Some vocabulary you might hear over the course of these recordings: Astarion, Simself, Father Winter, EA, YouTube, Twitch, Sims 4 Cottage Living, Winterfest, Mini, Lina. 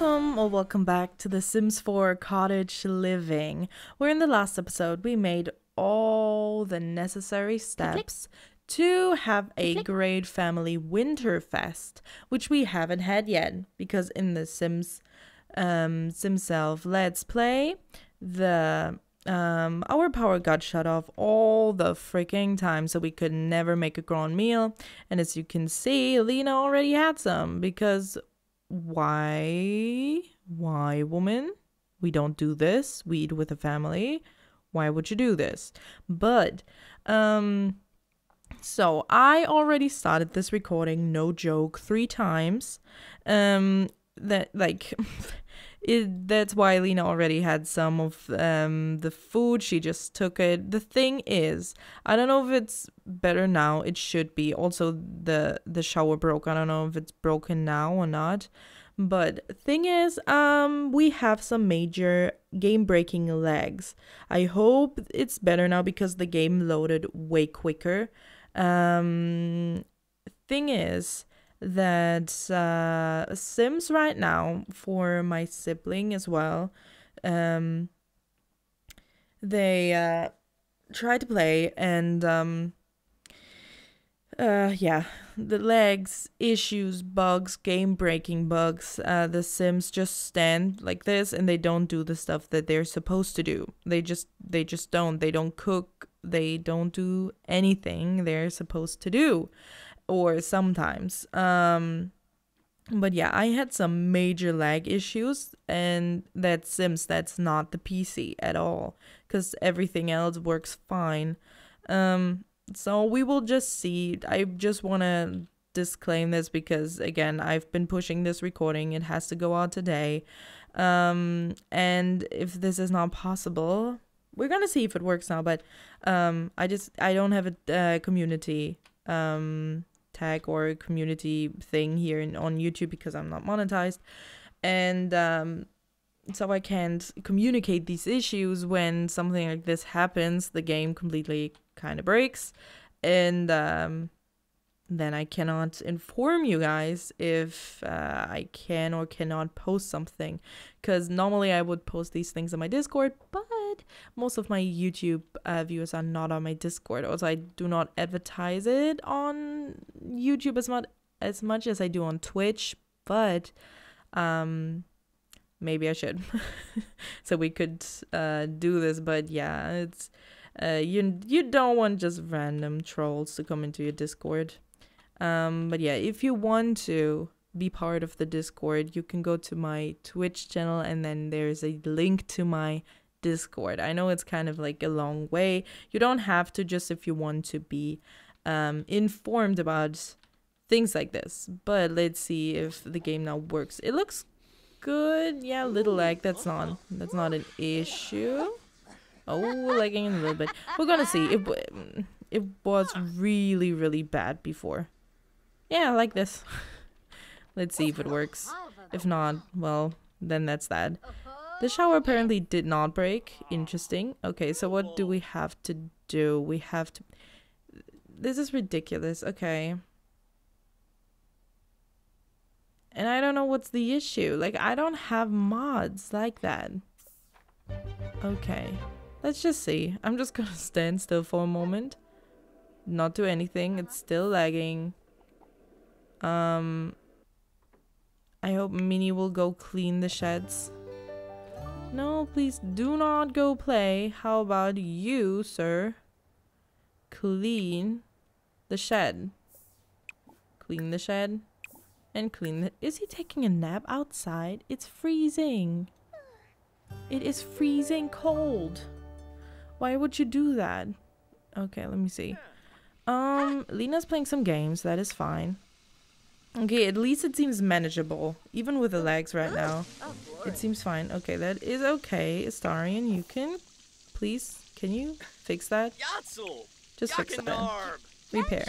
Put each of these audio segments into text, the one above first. Welcome or welcome back to the Sims 4 Cottage Living, where in the last episode we made all the necessary steps to have a great family Winterfest, which we haven't had yet because in the Sims Simself Let's Play, the our power got shut off all the freaking time, so we could never make a grand meal. And as you can see, Lina already had some because why woman? We don't do this. We eat with a family. Why would you do this? But so I already started this recording, no joke, 3 times. That like that's why Lina already had some of the food. She just took it. The thing is, I don't know if it's better now. It should be. Also, the shower broke. I don't know if it's broken now or not. But thing is, we have some major game-breaking lags. I hope it's better now because the game loaded way quicker. Thing is that Sims right now, for my sibling as well, they try to play, and yeah, the lags, issues, bugs, game breaking bugs. The Sims just stand like this and they don't do the stuff that they're supposed to do. They just don't. They don't cook, they don't do anything they're supposed to do. Or sometimes, but yeah, I had some major lag issues, and that's Sims, that's not the PC at all, because everything else works fine. So we will just see. I just want to disclaim this because, again, I've been pushing this recording. It has to go out today, and if this is not possible, we're gonna see if it works now, but I don't have a community tag or community thing here on YouTube because I'm not monetized, and so I can't communicate these issues. When something like this happens, the game completely kind of breaks, and then I cannot inform you guys if I can or cannot post something, because normally I would post these things on my Discord, but most of my YouTube viewers are not on my Discord. Also, I do not advertise it on YouTube as much as I do on Twitch, but maybe I should. So we could do this, but yeah, it's you don't want just random trolls to come into your Discord. But yeah, if you want to be part of the Discord, you can go to my Twitch channel, and then there's a link to my Discord. I know it's kind of like a long way. You don't have to, just if you want to be informed about things like this. But let's see if the game now works. It looks good. Yeah, little lag. That's not an issue. Oh, lagging a little bit. We're gonna see. It was really, really bad before. Yeah, like this. Let's see if it works. If not, well, then that's that. The shower apparently did not break. Interesting. Okay, so what do we have to do? We have to... This is ridiculous. Okay. And I don't know what's the issue. Like, I don't have mods like that. Okay. Let's just see. I'm just gonna stand still for a moment. Not do anything. It's still lagging. I hope Mini will go clean the sheds. No, please do not go play. How about you, sir? Clean the shed. Clean the shed. And clean the... Is he taking a nap outside? It's freezing. It is freezing cold. Why would you do that? Okay, let me see. Lina's playing some games. That is fine. Okay, at least it seems manageable. Even with the lags right now, it seems fine. Okay, that is okay. Astarion, you can... Please, can you fix that? Just fix that. Repair.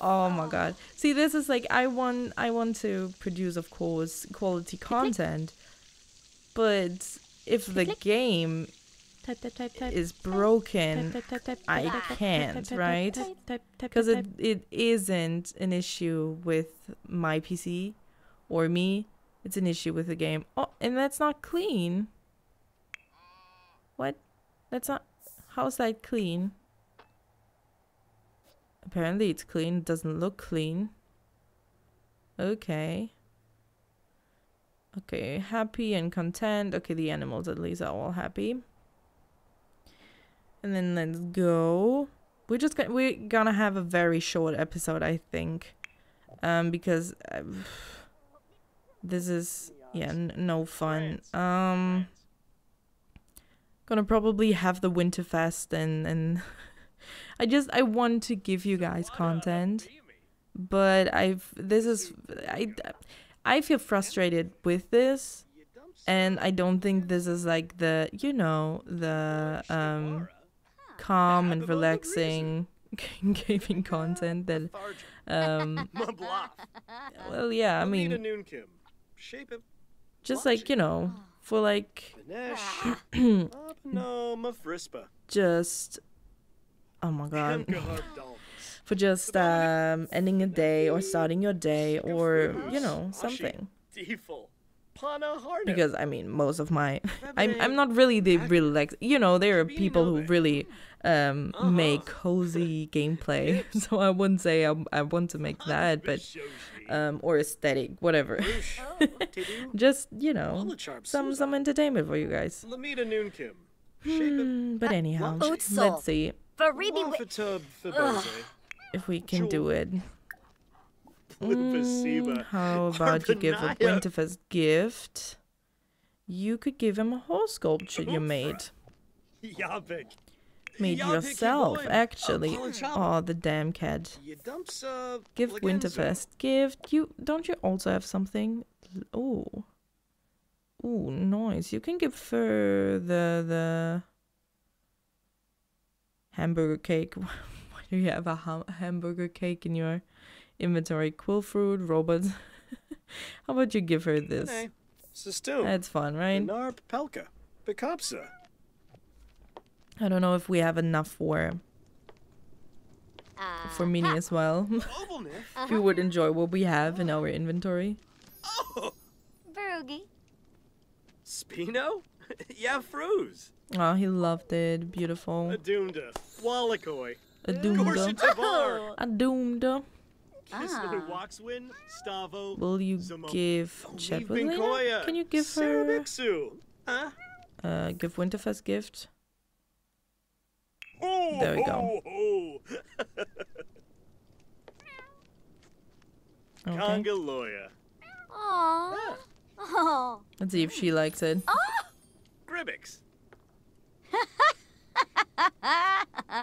Oh my god. See, this is like, I want to produce, of course, quality content. But if the game is broken, I can't, right? Because it isn't an issue with my PC or me. It's an issue with the game. Oh, and that's not clean. What? That's not... How's that clean? Apparently it's clean. It doesn't look clean. Okay. Okay, happy and content. Okay, the animals at least are all happy. And then let's go. We're gonna have a very short episode, I think. Because... this is, yeah, no fun. Gonna probably have the Winterfest and I want to give you guys content, but I feel frustrated with this, and I don't think this is like the, you know, the calm and relaxing gaming content that well, yeah, I mean, just like, you know, for like just, oh my god, for just ending a day or starting your day or, you know, something. Because I mean, most of my I'm not really the relax, you know, there are people who really make cozy gameplay, so I wouldn't say I want to make that, but or aesthetic, whatever. Just, you know, some entertainment for you guys. But anyhow, let's see if we can do it. How about you give a Winterfest gift? You could give him a horse sculpture you made yourself, actually. Oh, the damn cat. Give Winterfest gift. You don't, you also have something? Oh, oh, nice. You can give her the hamburger cake. Why do you have a hamburger cake in your inventory? Quill fruit, robots. How about you give her this? That's fun, right? I don't know if we have enough for Mini as well. If you would enjoy what we have in our inventory. Oh, Spino? Yeah, Froze. Oh, he loved it. Beautiful. Adunda. Wallakoi. Adunda. Adunda. Will you give Lina? Can you give her? Give Winterfest gift. There we go. Okay. Let's see if she likes it.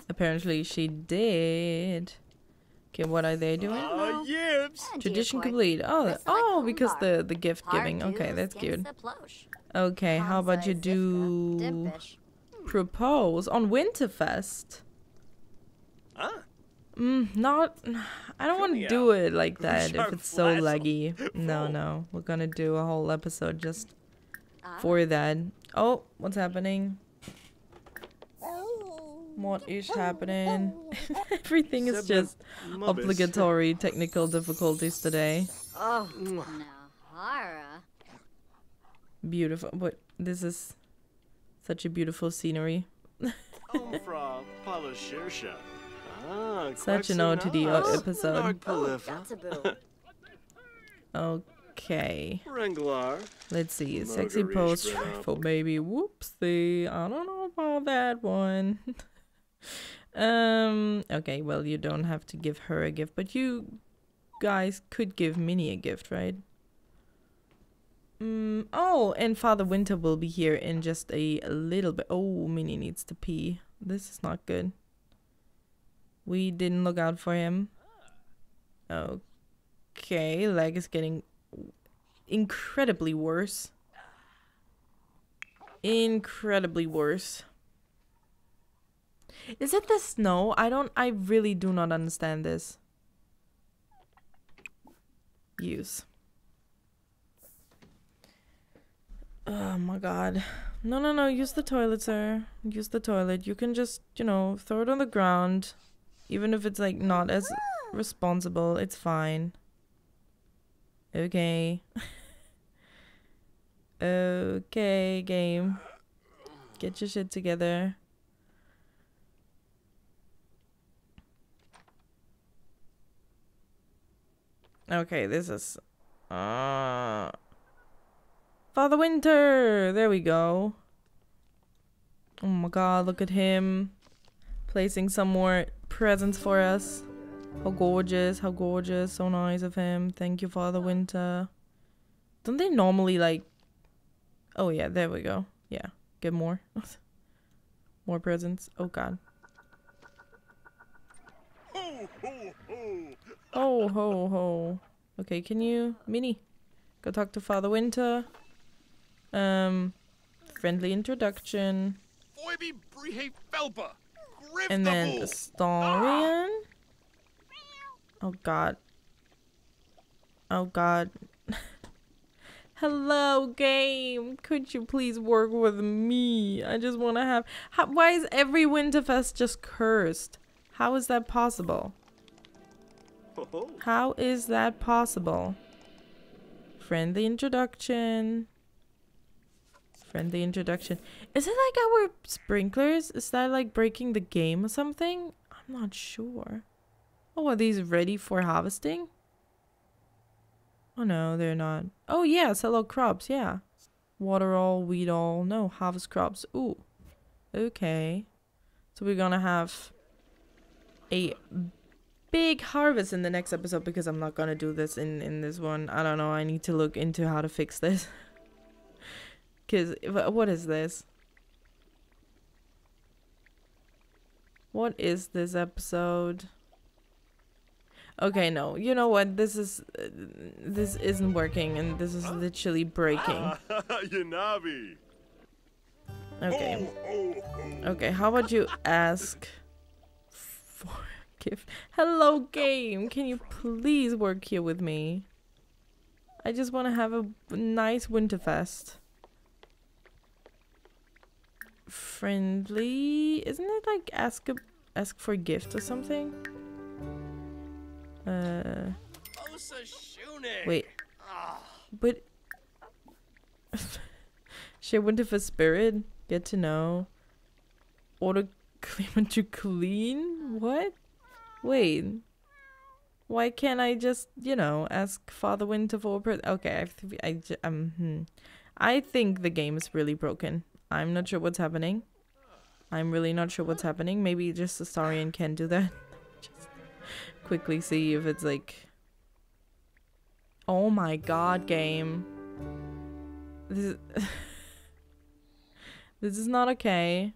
Apparently she did. Okay, what are they doing? Tradition complete. Oh, oh, because the gift giving. Okay, that's cute. Okay, how about you do propose on Winterfest? Not. I don't want to do it like that if it's so laggy. No, no, we're gonna do a whole episode just for that. Oh, what's happening? What is happening? Everything is just obligatory technical difficulties today. Beautiful, but this is such a beautiful scenery. Such an ode to the episode. Okay. Let's see. Sexy pose for baby. Whoopsie. I don't know about that one. Okay, well, you don't have to give her a gift, but you guys could give Minnie a gift, right? Oh, and Father Winter will be here in just a little bit. Oh, Minnie needs to pee. This is not good. We didn't look out for him. Okay, lag is getting incredibly worse. Incredibly worse. Is it the snow? I really do not understand this. Use. Oh my god. No, no, no. Use the toilet, sir. Use the toilet. You can just, you know, throw it on the ground. Even if it's, like, not as responsible, it's fine. Okay. Okay, game. Get your shit together. Okay, this is... Father Winter! There we go. Oh my god, look at him. Placing some more presents for us. How gorgeous, so nice of him. Thank you, Father Winter. Don't they normally like... Oh yeah, there we go. Yeah, get more. More presents. Oh god. Oh ho ho. Okay, can you... Mini, go talk to Father Winter. Friendly introduction. And then Astarion. Oh god. Oh god. Hello, game. Could you please work with me? I just want to have... why is every Winterfest just cursed? How is that possible? How is that possible? Friendly introduction. Friendly introduction. Is it like our sprinklers? Is that like breaking the game or something? I'm not sure. Oh, are these ready for harvesting? Oh no, they're not. Oh yes, hello crops, yeah. Water all, weed all, no, harvest crops. Ooh, okay. So we're gonna have a big harvest in the next episode because I'm not gonna do this in this one. I don't know, I need to look into how to fix this. Because, what is this? What is this episode? Okay, no. You know what? This isn't working, and this is literally breaking. Okay. Okay. How about you ask for a gift? Hello, game. Can you please work here with me? I just want to have a nice Winterfest. Friendly. Isn't it like ask for a gift or something? Wait. But share Winterfest spirit. Get to know. Order claimant to clean? What? Wait. Why can't I just, you know, ask Father Winter for a present? Okay, I think the game is really broken. I'm not sure what's happening. I'm really not sure what's happening. Maybe just Astarion can do that. Quickly see if it's like... Oh my god, game. This is... This is not okay.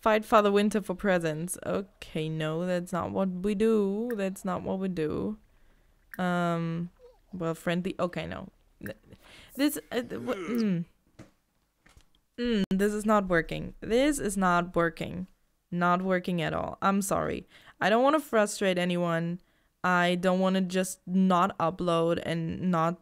Fight Father Winter for presents. Okay, no, that's not what we do. That's not what we do. Well, friendly... Okay, no. This... this is not working. This is not working. Not working at all. I'm sorry. I don't want to frustrate anyone. I don't want to just not upload and not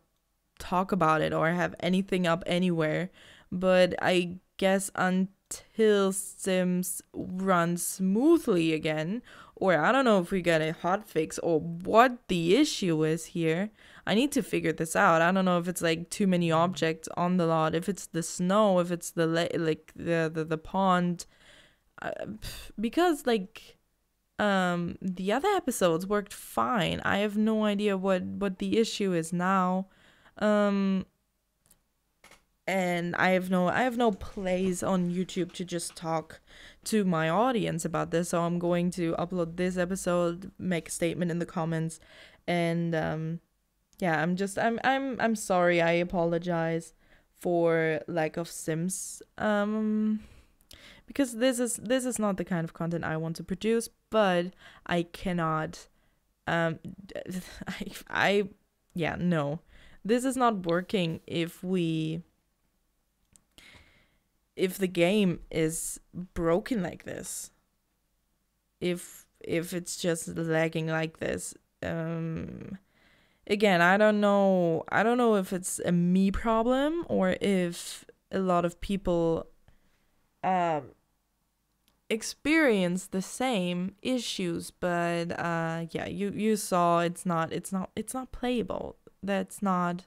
talk about it or have anything up anywhere. But I guess until Sims runs smoothly again, or I don't know if we got a hotfix or what the issue is here. I need to figure this out. I don't know if it's like too many objects on the lot, if it's the snow, if it's the like the pond. Because like the other episodes worked fine. I have no idea what the issue is now. And I have no place on YouTube to just talk to my audience about this, so I'm going to upload this episode, make a statement in the comments, and yeah, I'm sorry. I apologize for lack of Sims. Because this is not the kind of content I want to produce, but I cannot, yeah, no, this is not working if the game is broken like this, if it's just lagging like this, again, I don't know if it's a me problem or if a lot of people, experience the same issues, but yeah, you saw it's not playable. That's not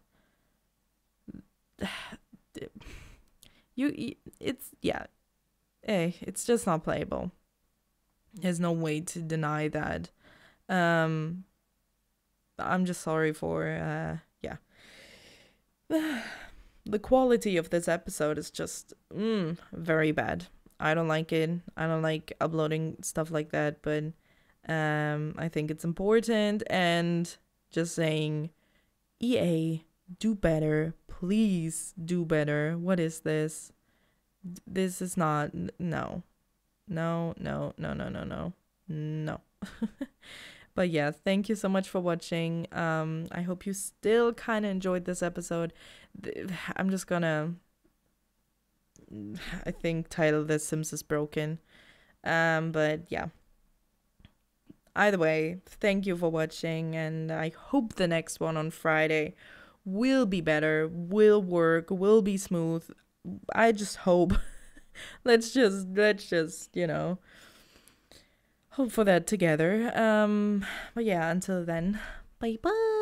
it's just not playable. There's no way to deny that. I'm just sorry for, the quality of this episode is just very bad. I don't like it. I don't like uploading stuff like that, but I think it's important, and just saying, EA, do better. Please do better. What is this? This is not... No. No, no, no, no, no, no. No. But yeah, thank you so much for watching. I hope you still kind of enjoyed this episode. I'm just gonna... I think title this Sims is Broken. But yeah. Either way, thank you for watching, and I hope the next one on Friday will be better, will work, will be smooth. I just hope. let's just, you know, hope for that together. But yeah, until then, bye bye.